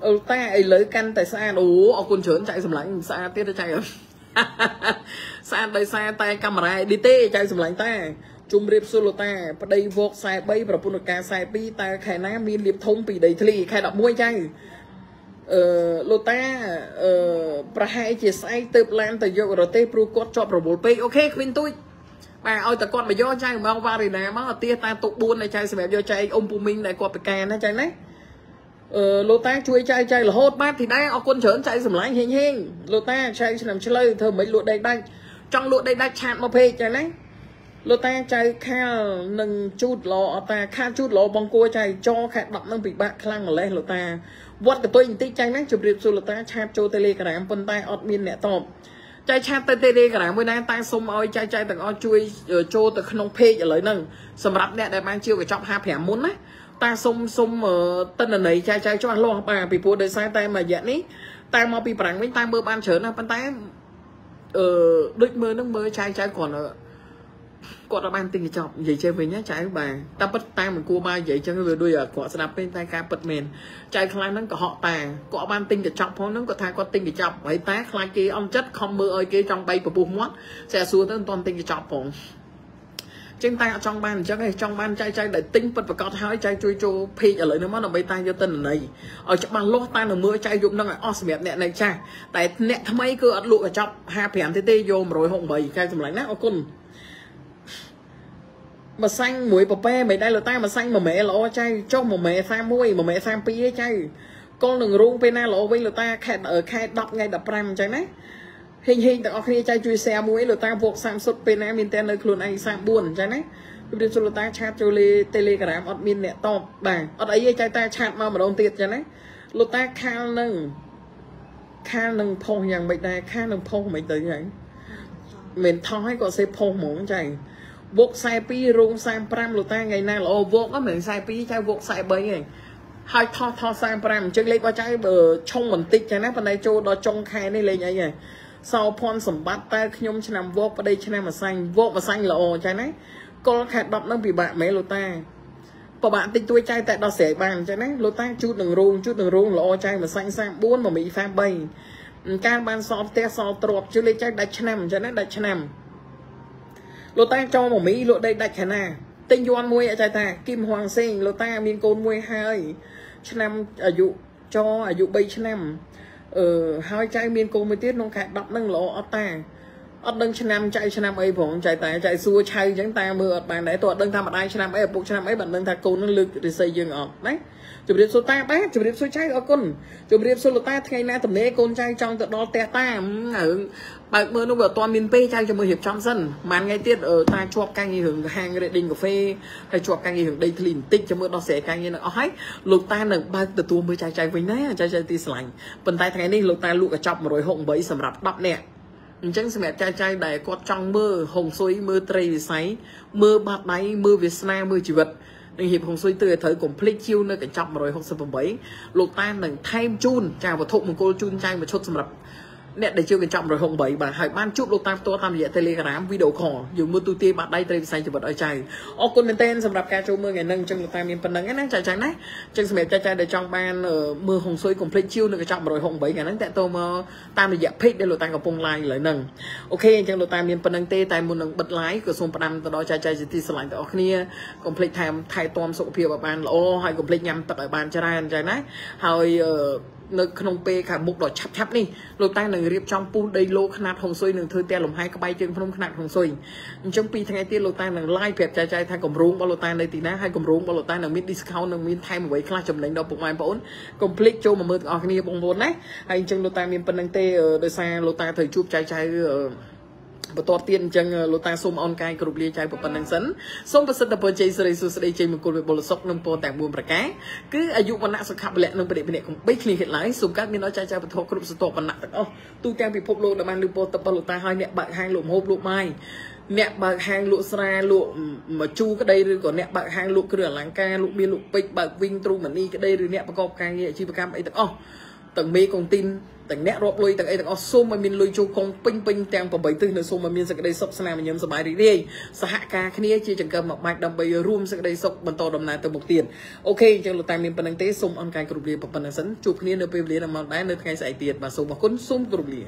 ở ta ấy lấy căn tại xa đủ ở con trớn chạy dùng lạnh xa tiết nó chạy xa đây xa tay camera đi tê chạy dùng lạnh ta chung riêng xua lô ta và đây vọt sai bay và phun ca sai pi ta khai ná miên liệp thông bị đầy thị khai đọc môi chạy lô ta bà hai chia sai tớp lan tại dụ rồi tê pru cốt cho bổ bê ok khuyên tôi bà ơi ta con mà do chai mà ông vào thì nè mà tia ta tụ buôn này chai xem do chai ông Phu Minh này quạt cái nó chai đấy lô ta chui chai chai là hốt bát thì đấy ông con chớn chai sầm lạnh hình hình lô ta chai làm chơi lơi thơ mấy lụa đầy đai trong lụa đầy đai chạm mà phê chai đấy lô ta chai kha nâng chút lọ ta kha chút lọ bong cua chai cho khẽ đọc nâng bị bạc khăn mà lên lô ta vót cái tôi tí chai đấy chụp riệp xu lô ta chạm cho tele cái này em phân tay ọt miên nè tòm chạy chat tê tê cái này mới đang tay xung ơi chạy chạy từng oi chui cho từ không phê trả lời nâng sầm rập nè để mang chiêu cái trọng hai phèm muốn đấy ta xung xung tên là này chạy chạy cho ăn lo bà bị buồn đời sai tay mà dẹn ấy tay mau bị bảng với tay mưa ban chớn là bàn tay đứt mưa nước mưa chạy chạy còn là ban tình trọng vậy chơi với nhá chạy bà ta bắt tay mình cua ba vậy chơi với đuôi ở cọ sập bên tay cá bật mền chạy khai nó có họ tà cọ ban tình để trọng phong nó có thai con tình để trọng ấy tá khai kia ông chất không mưa ơi kia trong bay của bùn mót sẽ xuống tới toàn tình để trọng phong trên tay trong ban chắc này trong ban chạy chạy để tinh bật và có tháo chạy chui chui phi ở lại nó mất là bay tay cho tình này ở trong ban lót tay là mưa chạy dụng nó lại os mệt nẹt này cha tại nẹt tham ấy cứ lụa trọng hai phèn tê tê vô rồi hồng bảy cái tầm lạnh nát ở côn mà xanh mũi papê mày đây là tay mà xanh mà mẹ là o chay cho mà mẹ sang mũi mà mẹ sang pi chay con đừng rung pena là với là ta khẹt ở khai đọc ngay đập ram chay đấy hình hình tao khi chay chui xe mũi là ta buộc sang sốt pena min tên nơi luôn anh sang buồn chay đấy đi cho là ta chat cho li telegram admin nè to bà ở đấy chay ta chat mà đầu tiệt chay đấy là ta khang nâng phong nhàng mày đây khang nâng phong mày tới vậy mình thói có xe phong muốn chay vụt sai pi rung sang pram lụt ta ngày nay là vụt á mình sai pi chạy vụt sai bấy này hai thò sang pram chân lấy qua trái bờ trong mình tích trái nát bên đây cho đó trong khai đây lên như vậy sau pon sẩm bát ta nhôm chân nằm vụt bên đây chân nằm mà xanh vụt mà xanh là trái nấy con khẹt đọc nó bị bạn mấy lụt ta và bạn tích tôi trái tại đó sẻ bàn trái nấy lụt ta chút đường rung là trái mà xanh sang buôn mà bị pha bay can ban so te so trộp chưa lấy trái đặt chân nằm trái nấy đặt chân nằm lô ta cho một mỹ lô đây đặt thế nào tinh doan mui ở trái ta kim hoàng sinh lô ta miên côn mui hai cho năm ở dụ cho ở dụ bay cho năm hai trái miên côn mới tiết nông khạc đọc nâng lỗ ta ở đằng cho năm chạy cho năm ấy vòng chạy ta chạy xua chạy chẳng ta mưa bạn để tọa đằng ta mặt ai cho năm ấy buộc cho năm ấy bạn đằng ta côn nâng lực để xây dựng ở đấy chụp điệp số ta bác chụp điệp số trái ở con chụp điệp số lô ta ngày nay tầm nế con trai trong tự đo te ta ở bạn mơ nó vừa toàn miền Tây trai cho mười hiệp trong dân mà ngay tiết ở ta chuộc canh như hưởng hàng để đình cà phê hay chuộc canh như hưởng đây lìn tích cho mưa đo sẻ canh như là ói lục ta là ba từ tua mới trai với nấy trai tì sành phần tay thế này lục ta lụa chọc rồi hộng bẫy sầm rạp đập nè chẳng xem trai để có trong mưa hồng suối mưa trầy sấy mưa bạt máy mưa Việt Nam mưa chỉ vật hiệp hồng suy từ thời cũng plei chiêu nơi cảnh trọng rồi hồng sầm bầm bấy lục ta nâng thêm chun chào và thụ một cô chun trai một chốt sầm rập nè để chiêu cảnh trọng rồi hồng bấy bà hãy ban chúc lục ta to tam dễ telegram video khỏ dùng mưa tu tia bạn đây tây xanh cho vật ở chài ô con tên sầm rập ca châu mưa ngày nâng chân lục ta miền phần nắng ấy nắng chài chài nấy chân sầm trai để trong ban mưa hồng suy cũng plei chiêu nơi cảnh trọng rồi hồng bấy ngày nắng tại tô mơ tam dễ plei để lục ta gặp phong lai lại nâng ok chân lục ta miền phần nắng tê tại một nâng bật lái cửa sông phần đó chài chài thì sờ lại ở kia cũng plei tham thay tom sổ phiêu ở ban lỗ hay cũng plei nhầm tập ở ban chài này hồi nơi không pe cả một đợt chắp chắp đi lô tay này riêng trong pool đầy lô khăn hồng xôi nửa thưa tè lồng hai cái bay trên phong khăn hồng xôi trong pi thằng ấy lô tay này like đẹp trai trai thay cầm rốn bao lô tay này thì đã hai cầm rốn bao lô tay này mid discount nâng mid thay một vậy khá chậm đánh đầu bụng mai bốn complete cho mà mưa ở kia bông bốn đấy anh chân lô tay miền Pân Đăng Tê ở đời xa lô tay thời chụp trai trai ở và to tiền chăng lô ta xôm on cai group lia chai bộ phận năng sấn xôm bớt sập bớt chơi sợi sợi sợi chơi một cột về bờ sọc nông po tạm buồn bạc cá cứ ai dụng vận nạn sự khập lệ nông bề này cũng bấy khi hiện lái xôm các miếng nói chai chai bớt thọ group sự to vận nạn tất ao tu trang bị phốp lô đã mang lưu po tập lô ta hai nẹt bạc hai lụm hộp lụm mai nẹt bạc hai lụm sra lụm mà chu cái đây rồi còn nẹt bạc hai lụm cửa láng ca lụm miên lụm bịch bạc vinh tru mình đi cái đây rồi nẹt bạc cọc cai nhẹ chi bạc cam ấy tất ao tầng mê còn tin tầng nét rộp lui tầng ấy tầng ó xôm mà mình lui chu con ping ping tem còn bảy tư nữa xôm mà mình sẽ cái đây sốc xem mà nhóm sập bài đi đi sạ ca cái này chỉ chẳng cần một mạch đầm bay room sẽ cái đây sốc bần to đầm này từ một tiền ok chẳng là tay mình Pân Đăng Tê xôm on cai group lia Pân Đăng Sấn chụp cái này nơi lia là màu đá nơi cái giải tiền và xôm mà cuốn xôm group lia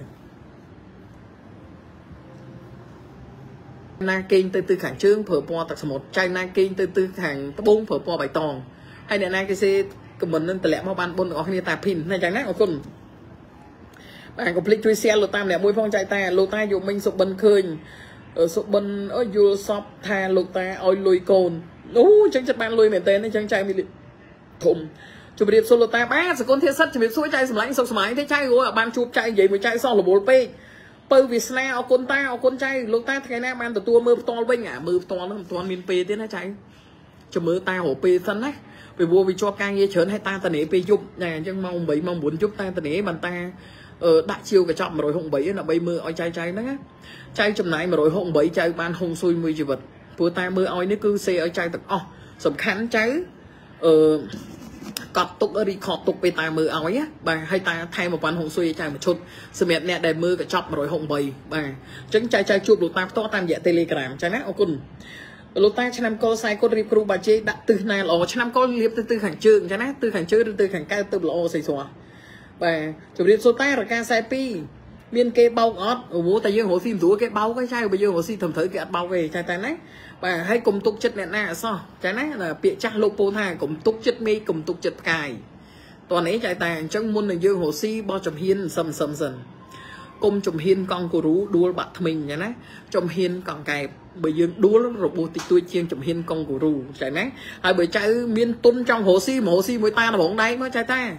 na kinh từ từ khẳng trương phở po tặc một chai na kinh từ từ khẳng bông phở po bài tòng hay là na cái xe của mình nên từ lẽ mau ban bôn ở cái này tạp hình này chẳng nát ở con bạn complete chui xe lô tam lẻ môi phong chạy ta lô ta dùng mình sụp bần khơi ở sụp bần ở du shop tha lô ta ôi lùi cồn ú chẳng chặt bạn lùi mẹ tên đấy chẳng chạy mình thùng chụp điệp solo ta ba con thiên sắt chụp điệp suối chạy sầm lãnh sầm máy thế chạy rồi bạn chụp chạy vậy mới chạy xong là 4p bởi vì snare ở con ta ở con chạy lô ta cái này bạn từ tua mưa to bên à mưa to nó toàn miền p thế nó chạy cho mưa ta hổ p thân đấy vì vua vì cho ca nghe chớn hay ta tần p chụp này chẳng mong mấy mong muốn chụp ta tần bàn ta đã chiều cái chọn mà rồi hùng bấy là bay mưa oi chai chai đó chai chùm này mà rồi hùng bấy chai ban hùng xui mười chì vật vừa tay mưa oi nếu cứ xe ở chai thật o sầm khán cháy cọp tục ở đi cọp tục về tay mưa oi á bà hay ta thay một ban hùng xui chai một chút sự mệt nè đầy mưa cái chọn mà rồi hùng bấy bà trứng chai chai chụp được tam to tam dạ telegram chai nát ô cùn lô ta cho năm cô sai cô rip kêu bà chế đặt từ này lò cho năm cô liệp từ khẳng trương chai nát từ khẳng trương từ khẳng cao từ lò xây xòa và chụp điện số tay là ca sai pi miên kê bao ngót ở bố tay dương hồ xin rúa cái bao cái chai bây giờ hồ xin thầm thới cái bao về chai tay nách và hay cùng tục chất nè nè sao cái nách là bịa chắc lô pô thà cùng tục chất mi cùng tục chất cài toàn ấy chai tay trong môn là dương hồ xin bao chồng hiên sầm sầm dần cùng chồng hiên con của rú đua bạn mình nhá nách chồng hiên còn cài bởi dương đua rồi bố tịch tôi chiên chồng hiên con của rú chai nách hai bởi chai miên tôn trong hồ xin mà hồ xin mới ta là bóng đáy mới chai tay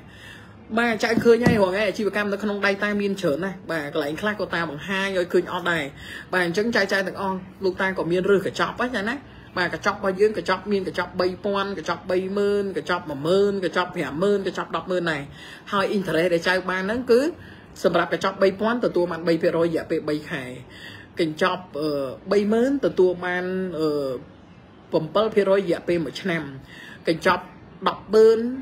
bà chạy khơi nhai hoàng nghe chỉ cam nó không đai ta miên chớn này bà lại khác của ta bằng hai rồi khơi on này bà trứng chai chai thằng on lúc ta có miên rư cả chọc ấy nha nè bà cả chọc bao dương cả chọc miên cả chọc bay pon cả chọc bay mơn cả chọc mà mơn cả chọc hẻm mơn cả chọc đọc mơn này hai internet để chai ba nó cứ sầm rạp cả chọc bay pon từ tua bạn bay về rồi dạ về bay khải cảnh chọc bay mơn từ tua bạn bầm bơ về rồi dạ về một năm cảnh chọc đọc bơn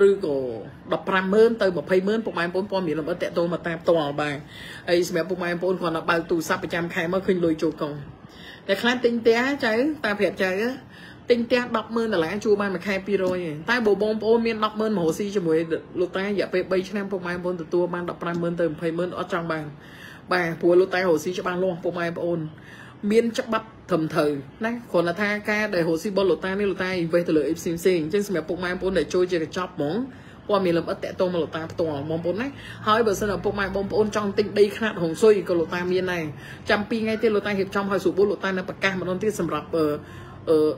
rư cổ đập ram mơn tới một phay mơn bụng mai bốn con miền làm ở tệ tôi mà ta tòa bài ấy mẹ bụng mai bốn còn là bao tù sắp 100 khai mới khinh lùi chuột còn để khán tinh té cháy ta phẹt cháy á tinh té đập mơn là lẽ chua ban mà khai pi rồi tai bồ bông ôm miền đập mơn mà hồ si cho mùi lột tay dạ về bây cho em bụng mai bốn từ tua ban đập ram mơn tới một phay mơn ở trong bàn bà bùa lột tay hồ si cho ban luôn bụng mai bốn miên chắc bắt thầm thờ nè còn là tha ca để hồ si bò lột tay lột tay về từ lưỡi xìm xìm trên mẹ bụng mai bốn để chơi chơi chọc món qua mình làm ớt tẹt tôm mà lột ta tỏng bom bốn đấy hỏi bữa sau là bông mai bông ôn trong tinh đây khát hồng xuôi còn lột ta miên này trăm pi ngay tên lột ta hiệp trong hai sụp bố lột ta là bạc ca mà non tiết sầm rạp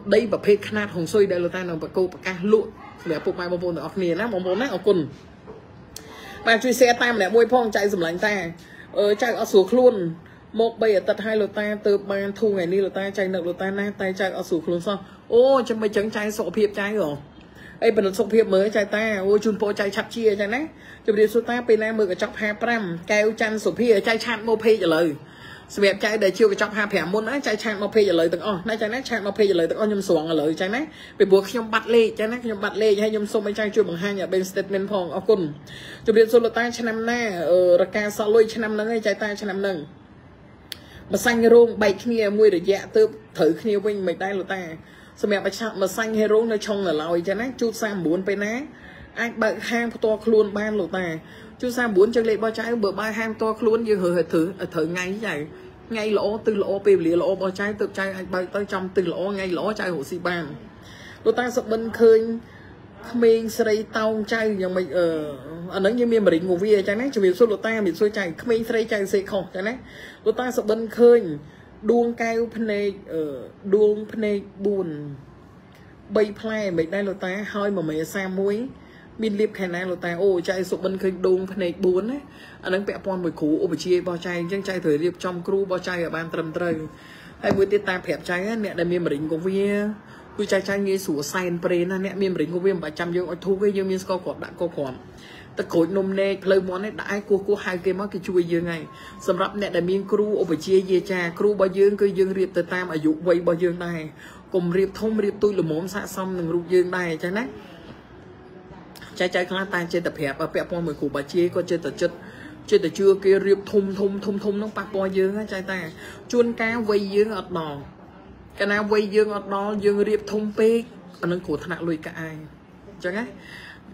đây và phê khát hồng xuôi đây lột ta là bạc câu bạc ca lụn để bông mai bông ôn ở miền á bông bốn đấy ở quần bạn truy xe tam để môi phong chạy dùm lạnh ta chạy ở xuống luôn một bây ở tận hai lột ta từ ban thu ngày ni lột ta chạy nợ lột ta na tay chạy ở xuống luôn xong ô cho mấy trứng chạy sọ hiệp chạy rồi ấy bận được sốc hiệp mới chạy ta ôi chun po chạy chắp chia chạy nè chụp điện số ta bên này mười cái chọc hai pram kêu chăn sụp hiệp chạy chăn mô phê trả lời đẹp chạy để chiêu cái chọc hai phèm muốn á chạy chăn mô phê trả lời từng o nay chạy nè chăn mô phê trả lời từng o nhom xuống trả lời chạy nè bị buộc nhom bắt lê chạy nè nhom bắt lê hay nhom xôm bên chạy chui bằng hai nhà bên statement phong ở cùng chụp điện số ta chạy năm nè ra ca so lôi chạy năm nâng chạy ta chạy năm nâng mà xanh rôm bảy kia mui để dạ tớ thử kia quanh mình đây là ta xem mẹ mà xanh hero nó trong là lòi cho nát chút sang muốn bên á anh bận ham to luôn ban lột tà chút sang muốn chân lệ bao trái bờ bay ham to luôn như hở thử ngay vậy ngay lỗ từ lỗ bì lìa lỗ bao trái tự trái anh bận tới trong từ lỗ ngay lỗ trái hồ si bàn lột ta sập bên khơi miền Sri tàu chạy nhưng mà ở nắng như miền Bình Ngọc Việt chạy nè, chỉ miền xuôi ta miền xuôi chạy, miền Sri chạy sẽ không chạy nè, lột ta sập bên khơi đuông cao phe này đuông phe này buồn bay play mình đây lột ta hơi mà mình xa muối miền liệp khả năng lột ta ô chạy sập bên khơi đuông phe này buồn đấy, ở nắng bẹp pon mười cú ô bị chia bao chạy, chân chạy thời liệp trong crew bao chạy ở ban trầm trời, hay buổi tiết ta hẹp chạy nè đây miền Bình Ngọc Việt tôi trai trai nghe sủa sai anh pre na nè miền Bình Ngọc Việt 300 dương ở thu cái dương miền co cọp đã co cọp ta cối nôm nê lời món này đã ai cô hai cái món cái chui dương này, sầm rập nè đại miền crew ở bên chia dê cha crew bao dương cứ dương riệp từ tam ở dụng quay bao dương này, cùng riệp thông riệp tôi là mồm xả xong từng ruột dương này cha nè, trai trai khá ta chơi tập hẹp ở pẹp pon mười củ bà chia coi chơi từ trưa kia riệp thông nó bạc bao dương á trai ta, chuôn cá quay dương ở đòn cái nào quay dương ở đó dương riệp thông pe ở nông cổ thằng lùi cả ai chẳng ấy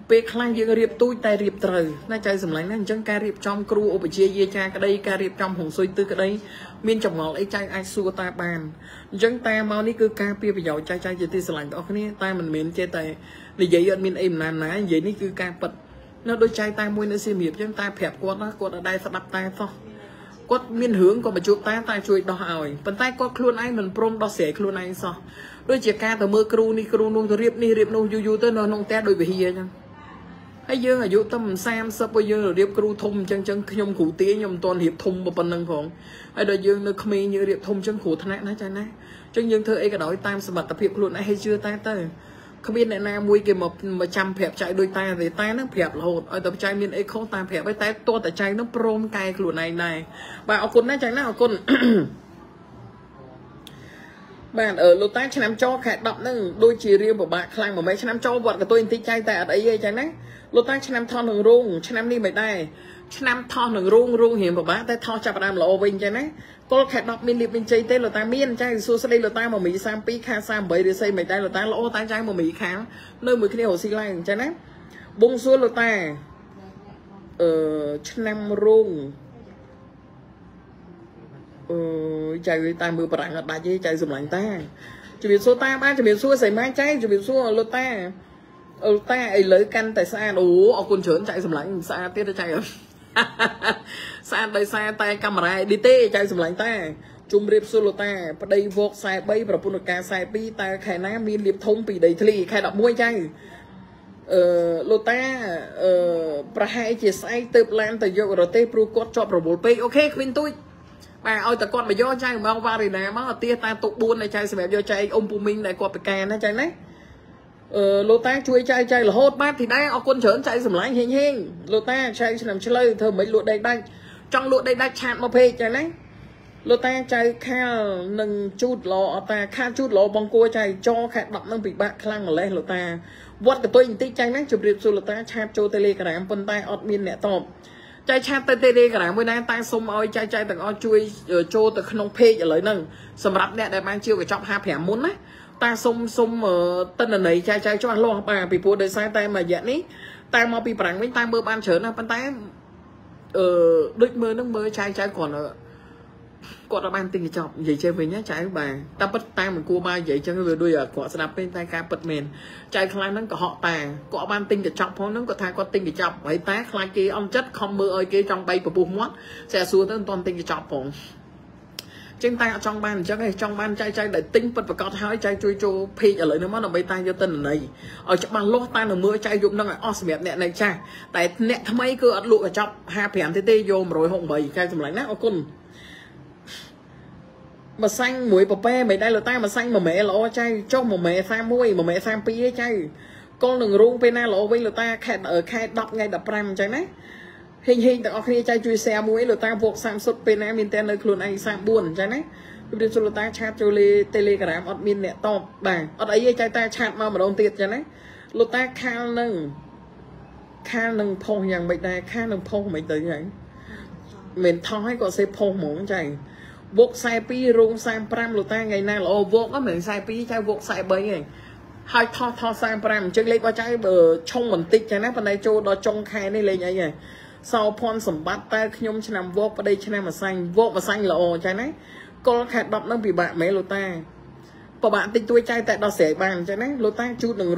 pe khang dương riệp tôi tài riệp trời na chơi sầm lánh nên chẳng ca riệp trong crew ở chia dê cha cái đây ca riệp trong hồng xuôi tư cái đây miên chồng ngọt lấy chai ai xua ta bàn chẳng ta mau ní cứ ca pia bây giờ chai chai giờ ti sầm lánh đó cái ta mình miên chơi tài để dậy ở miên im nàn ná dậy ní cứ ca bật nó đôi chai ta môi nó xiêm hiệp chẳng ta phẹp quạt ở đây sập đập ta phong quất miên hướng còn mà chụp ta chui đo ỏi, bàn tay quất luôn anh mình prom đo sẻ luôn anh sao? Đôi chiếc ca từ mưa kêu ni kêu nung từ riệp ni riệp nung yu tới nó nung té đôi về hìa nhăng. Hay dương ở yu tâm sam sắp bây giờ riệp kêu thùng chân chân nhom củ tía nhom toàn hiệp thùng một phần năng phòng. Hay đôi dương nó không như riệp thùng chân củ thằng này trái này. Chân dương thưa ấy cái đói tam sầm mặt tập hiệp luôn anh hay chưa ta tới. Không biết này na mui cái mà chăm phẹp chạy đôi tay thì tay nó phẹp là hột ở tập chạy miền ấy không tay phẹp với tay to tại chạy nó prom cay lụa này này bà ở cồn này chạy nào cồn bạn ở lô tay cho em cho khẽ đậm nâng đôi chỉ riêng của bạn khang mà mấy cho em cho vợ của tôi thì chạy tại ở đấy chạy nấy lô tay cho em thon đường rung cho em đi mấy tay cho em thon đường rung hiểm của bạn tay thon chặt vào làm là ô vinh chạy nấy có khẽ đọc miền liệt miền chơi tết là ta miền chơi xua đây là ta mà mỹ sang pi kha sang bảy để xây mấy tay là ta lỗ ta trai mà mỹ kháng nơi mười cái điều xi lanh trái nét bông xua là ta chân năm rung chơi ta mười bảy ngặt bài chơi chơi dùng lạnh ta chỉ biết xua ta ba chỉ biết xua xây mái trái chỉ biết xua là ta ấy lấy căn tại sao đủ ở quân chớn chạy dùng lạnh xa tiết nó chạy xa đây xa tay camera đi tê chạy sầm lạnh ta chung riệp solo ta đây vóc sai bay và phụ nữ ca sai pi ta khai ná miên liệp thông bị đầy thề khai đọc môi chay lô ta bà hai chia sai từ plan từ giờ rồi tê pro cốt cho pro bột ok khuyên tôi bà ơi từ con mà do chay mà ông vào thì nè má tia ta tụ buôn này chay sầm lạnh do chay ông pum minh này qua bị cà nó chay đấy lô ta chui chay là hốt bát thì đấy ở quân chớn chay sầm lạnh hình hình lô ta chay làm chơi lơi thơ mấy lụa đầy đanh trong lụa đây đã chạm một phê chạy đấy lô ta chạy khao nâng chút lò ta khao chút lò bong cua chạy cho khát đậm nâng bị bạc khăn mà lên lô ta vót cái tôi nhìn tích chạy nách chụp điệp xu lô ta chạm cho tê lê cả đám vân tay ọt miên nẹ tòm chạy chạm tê lê cả đám với nãy ta xông oi chạy chạy từng o chui cho từ không phê trả lời nâng sầm rập nẹ để mang chiêu cái trọng hạp hẻ muốn đấy ta xông xông tân là này chạy chạy cho ăn lo bà bị buồn đời sai tay mà dẹn ấy tay mau bị bảng với tay mưa ban chớn là vân tay đứt mơ nước mơ trai trai còn ở ban tình chọc vậy chơi với nhá trai bà ta bất tay mình cua ba vậy chơi với đuôi ở cọ snap bên tay ca bật mền trai khai nó có họ tà có ban tình để chọc nó có thai có tình để chọc ấy tá khai kia ông chất không mơ ơi kia trong bay của bùm mót sẽ xuống tới toàn tình để chọc phồng trên tay trong ban chắc này trong ban trai trai để tinh bật và có thai trai chui chu phi ở lại nó mất là bay tay cho tình này ở trong ban lót tay là mưa trai dụng nó lại os mệt nẹt này cha tại nẹt tham ấy cứ lụa chọc hai phèn tê tê vô rồi hồng bầy cái tầm lạnh nát ở côn mà xanh mũi papê mày đây là tay mà xanh mà mẹ là o trai cho mà mẹ sang mũi mà mẹ sang pi trai con đừng rung pena là vinh là ta khẹt ở khai đọc ngay đập ram trai đấy hình hình tao khi trai chui xe mũi là ta buộc sang sốt pena min tên nơi luôn anh sang buồn trai đấy đi cho là ta chat cho lê telegram admin nẹt to bà ở đấy trai ta chat mà đồng tiền trai đấy lô ta khang nâng phong nhàng mày đây khang nâng phong mày tới nhảy mình thói có xe phong mỏng chảy vok sai pi rung sang pram lô ta ngày nay là ô vok á mình sai pi chai vok sai bấy này hai tho sang pram chân lấy qua chai bờ trong mình tích chai nát bên đây cho đó trong khai này lên nhảy sau pon sầm bát ta khi nhôm chai nằm vok ở đây chai nằm mà xanh vok mà xanh là ô chai nấy con khát đọc đang bị bạn mấy lô ta Bà bạn tính tôi chạy tại đó sẽ bàn cho nên lô ta chút đường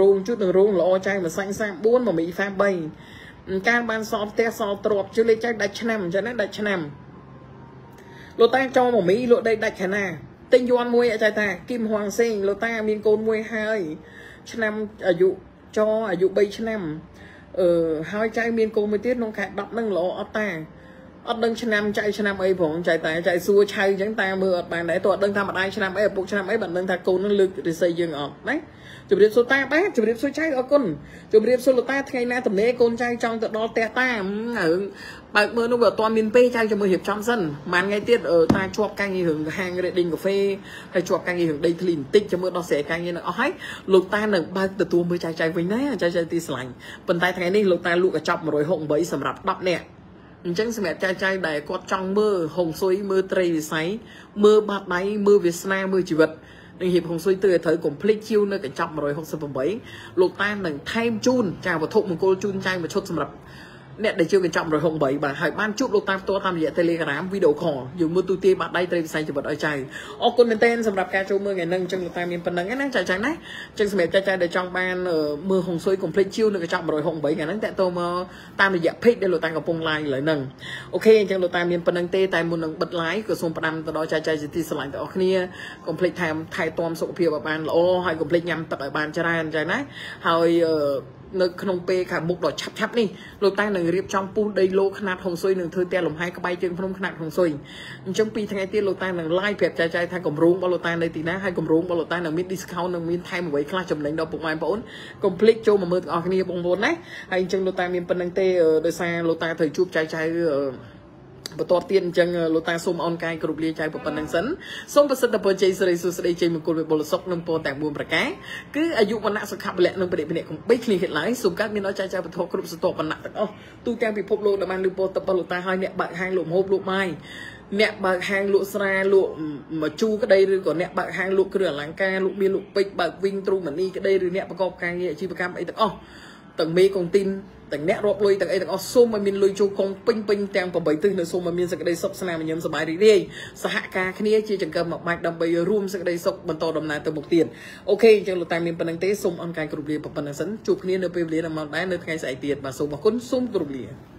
rung lô chạy mà xanh sang 4 mà Mỹ phạm bày càng bàn xóp té xóp trộp chứ lấy chạy đạch nằm cho nên đạch nằm lô ta cho mà Mỹ lộ đây đạch nà tên doan môi ở chạy ta Kim Hoàng Sinh lô ta miên côn môi hai cho nên cho ở dụ bây cho nên hai chạy miên côn mới tiết nông khát đọc nâng lô ở ta ở đằng chân nam chạy chân nam ấy phồng chạy tay chạy xua chạy chẳng ta mưa bàn để tụt đằng ta mặt ai chân nam ấy buộc chân nam ấy bận đằng ta côn nó lực để xây dựng ở đấy chụp điệp số ta bé chụp điệp số chạy ở con chụp điệp số ta ngày nay tầm nãy con chạy trong tự đo te ta ở bạn mưa nó vừa toàn miền tây chạy cho mưa hiệp trong dân màn ngày tiết ở ta chuộc canh như hưởng hàng để đình cà phê hay chuộc canh như hưởng đây liền tích cho mưa đo sẻ canh như nó ấy lục ta là ba từ tua mới chạy chạy với nấy chạy chạy tì sành phần tay ngày nay lục ta lụa chọc rồi họng bẫy sầm rạp đập nè chẳng xem mẹ trai trai đại có trong mơ hồng xôi mơ trầy sấy mơ bát máy mơ Việt Nam mơ chỉ vật đừng hiệp hồng xôi từ thời cũng plei chiêu nơi cảnh trọng rồi hồng xôi phần bấy lục tan đừng thêm chun chào và thụng một cô chun trai một chút sầm lập nè để chiêu cảnh trọng rồi hồng bấy bà hãy ban chút lục tan to tam dễ telegram video khỏ dùng mưa tu tia bát đây trầy sấy chỉ vật ở trai ô con tên sầm lập ca châu mơ ngày nâng chân lục tan miền phần nắng ấy nắng trai trai nấy chẳng xem mẹ trai trai để trong ban mưa hồng xôi cùng plei chiêu nơi cảnh trọng rồi hồng bấy ngày nắng tại tô mơ tam dễ pick để lục tan gặp phong lai lại nâng ok chẳng lục tan miền phần nắng tê tại một nâng bật lái cửa sông phần đó trai trai chỉ ti sờ lại tại kia cùng plei tham thay tom sổ phiêu ban ô hay cùng plei nhầm tại ban trai trai trai nấy hay nơi không pe cả mục đỏ chắp chắp đi lột tay này riêng trong pool đầy lô khăn hồng xôi nương thưa tia lồng hai cái bay chân không khăn hồng xôi trong pi thay tia lột tay này like đẹp trai trai thay cầm rốn bao lột tay này thì ná hai cầm rốn bao lột tay này mít discount nương mít thay một cái class chấm đánh đầu bụng mai bốn complete cho mà mượt ở kia bông bốn đấy anh chân lột tay miền Pần Đăng Tê ở đời xa lột tay thời chụp trai trai ở và to tiền chẳng lô ta xôm on cai cột lia chai bộ phận năng sấn xôm bớt sệt tập bớt chơi sợi sợi sợi chơi một cột về bồ sốc nâng po tảng buồn bạc cá cứ ở dụ vận nạn sập khập lệ nâng bề này cũng bấy liền hiện lái xôm các miếng nói chai chai bớt thọ cột sập to vận nạn tao tu trang bị phộc lô đã mang được po tập lô ta hai nẹt bạc hai lụm hộp lụm mai nẹt bạc hai lụm sra lụm mà chu cái đây rồi còn nẹt bạc hai lụm cửa láng ca lụm miên lụm bịch bạc vinh tru mình đi cái đây rồi nẹt bạc cọc cai nhẹ chi bạc cam ấy tao tầng mê còn tin tầng nét rộp lui tầng ấy tầng ó xôm mà miền lui châu con ping ping tem còn bảy tư nữa xôm mà miền sạc đây sốc sna mà nhóm sập bài đi đi sạ ca kia chia chẳng cầm mọc mạch đầm bay room sạc đây sốc bần to đầm này từ một tiền ok chẳng lột tay miền Pần Đăng Tê xôm on cai cột lia bần sấn chụp kia nơi pê lia nằm mọc đá nơi cai sải tiền và xôm mà cún xôm cột lia